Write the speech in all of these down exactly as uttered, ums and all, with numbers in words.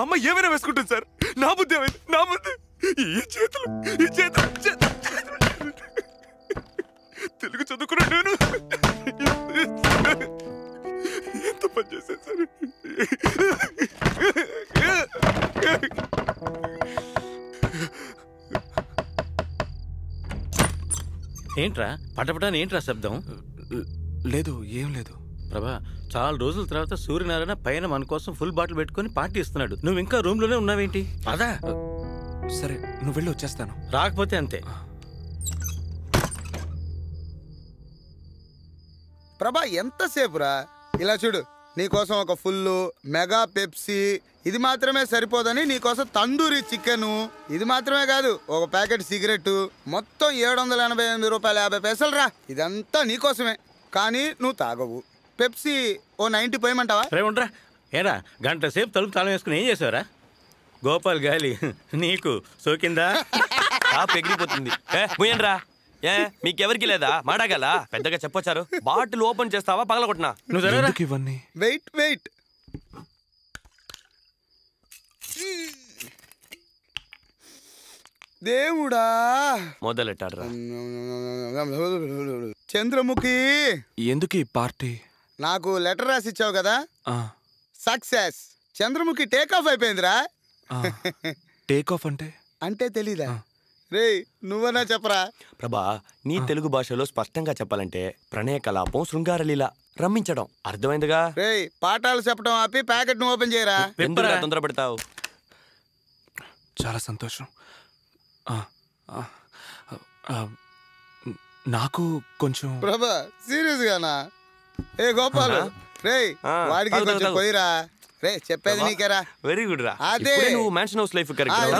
అమ్మ ఏమైనా వేసుకుంటుంది సార్. నా బుద్ధి ఏమైంది? నా బుద్ధి ఈ చేతులు ఈ చేతులు తెలుగు చదువుకున్నా నేను. ఎంత పని చేశాను సార్. ఏంట్రా పటపటాన్ని ఏంట్రా శబ్దం? లేదు ఏం లేదు ప్రభా, చాలా రోజుల తర్వాత సూర్యనారాయణ పైన మన కోసం ఫుల్ బాటిల్ పెట్టుకుని పార్టీ ఇస్తున్నాడు. నువ్వు ఇంకా రూమ్ లోనే ఉన్నావేంటి? అదా సరే నువ్వు వెళ్ళి వచ్చేస్తాను, రాకపోతే అంతే. ప్రభా ఎంతసేపు రా, ఇలా చూడు నీకోసం ఒక ఫుల్ మెగా పెప్సీ, ఇది మాత్రమే సరిపోదని నీకోసం తందూరి చికెను, ఇది మాత్రమే కాదు ఒక ప్యాకెట్ సిగరెట్, మొత్తం ఏడు వందల ఎనభై ఎనిమిది రూపాయల యాభై పైసలు రా. ఇదంతా నీకోసమే కానీ నువ్వు తాగవు. పెప్సీ ఓ నైన్టీ పోయమంటావా? రేవుండ్రా ఏరా గంట సేపు తలుపు తాళం వేసుకుని ఏం చేసావురా? గోపాల్ గాలి నీకు సోకిందా? ఎగిరిపోతుంది. పోయండ్రా. ఏ మీకెవరికి లేదా? మాడాగల పెద్దగా చెప్పొచ్చారు. బాటిల్ ఓపెన్ చేస్తావా పగలగొట్టినా? వెయిట్ వెయిట్ దేవుడా మొదలెట్టాడ్రా చంద్రముఖి. ఎందుకు ఈ పార్టీ? నాకు లెటర్ రాసి ఇచ్చావు కదా, సక్సెస్. చంద్రముఖి టేక్ ఆఫ్ అయిపోయిందిరా. టేక్ ఆఫ్ అంటే అంటే తెలీదా? రే నువ్వనా చెప్పరా? ప్రభా నీ తెలుగు భాషలో స్పష్టంగా చెప్పాలంటే ప్రణయ కలాపం, శృంగారలీల, రమ్మించడం. అర్థమైందిగా? రే పాఠాలు చెప్పడం ఆపి ప్యాకెట్ ను ఓపెన్ చేయరా. ఎందుకురా తొందర పెడతావు? చాలా సంతోషం. నాకు కొంచెం ప్రభా సీరియస్ గానా? ఏ గోపాల్ రే వాడికి కొంచెం పోయిరా. రే చెప్పేది నీకేరా. వెరీ గుడ్ రా. అదే నువ్వు మ్యాన్షన్ హౌస్ లైఫ్ కరెక్ట్.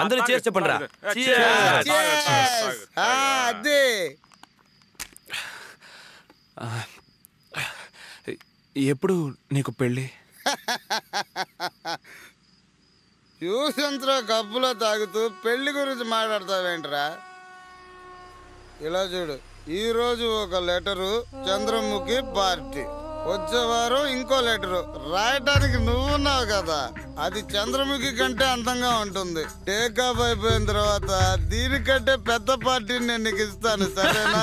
అందరూ చీర్స్ చెప్పండిరా. Cheers cheers. ఆ అదే ఎప్పుడు నీకు పెళ్ళి? చూసంతరా కప్పులో తాగుతూ పెళ్లి గురించి మాట్లాడతావేంట్రా? ఇలా చూడు, ఈరోజు ఒక లెటరు చంద్రముఖి పార్టీ, వచ్చే వారం ఇంకో లెటరు. రాయటానికి నువ్వున్నావు కదా, అది చంద్రముఖి కంటే అందంగా ఉంటుంది. టేక్ ఆఫ్ అయిపోయిన తర్వాత దీనికంటే పెద్ద పార్టీని నేను నీకు ఇస్తాను, సరేనా?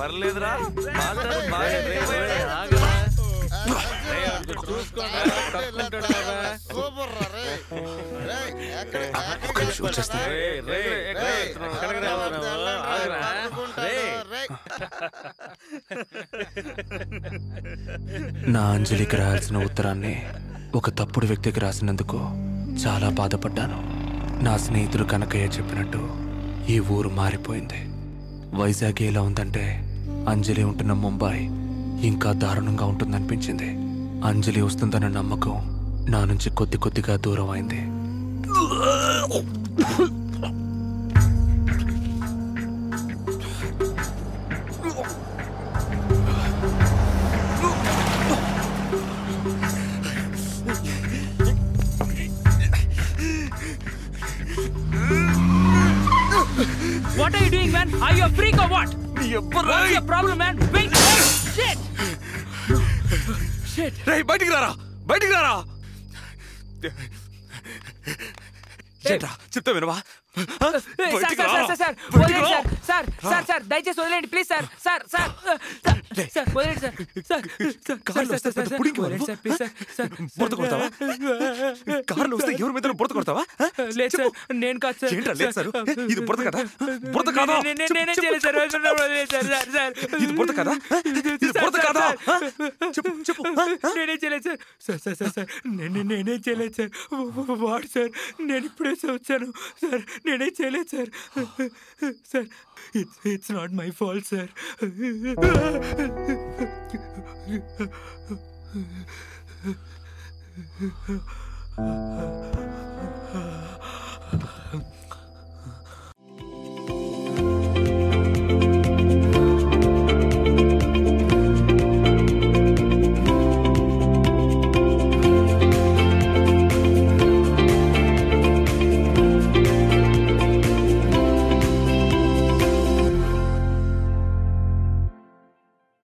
పర్లేదురా నా అంజలికి రాయాల్సిన ఉత్తరాన్ని ఒక తప్పుడు వ్యక్తికి రాసినందుకు చాలా బాధపడ్డాను. నా స్నేహితుడు కనకయ్య చెప్పినట్టు ఈ ఊరు మారిపోయింది. వైజాగ్ ఎలా ఉందంటే అంజలి ఉంటున్న ముంబై ఇంకా దారుణంగా ఉంటుందనిపించింది. అంజలి వస్తుందన్న నమ్మకం నా నుంచి కొద్ది కొద్దిగా దూరం అయింది. What are you doing, man? Are you a freak or what? What's your problem, man? Wait, wait, shit! Shit! Hey, బయటికి రారా, బయటికి రారా. ఏంట్రా చెప్తా వినవా? బయటికి రా. సార్ సార్ వదిలేండి సార్, సార్ సార్ సార్ దయచేసి వదిలేండి please sir, sir sir sir వదిలేండి సార్, సార్ సార్ కార్లో వస్తే పెద్ద పుడింగ్ వదిలేండి సార్ ప్లీజ్ సార్, సార్ బురద కొడతావా? కార్లో వస్తే ఎవరి మీద బురద కొడతావా? లేదు సార్ నేను కాదు సార్. ఏంట్రా లేదు సార్, ఇది బురద కదా, బురద కాదా? నేనే చేయలేదు సార్, వదిలేండి సార్, సార్ సార్ ఇది బురద కదా, ఇది బురద కదా, చెప్పు చెప్పు. నేనే చేయలేదు sir, sir sir sir sir నేనే నేనే చేయలేదు సార్. వాడు సార్ నేను ఇప్పుడే వచ్చాను సార్, నేనే చేయలేదు sir, sir it's it's not my fault sir.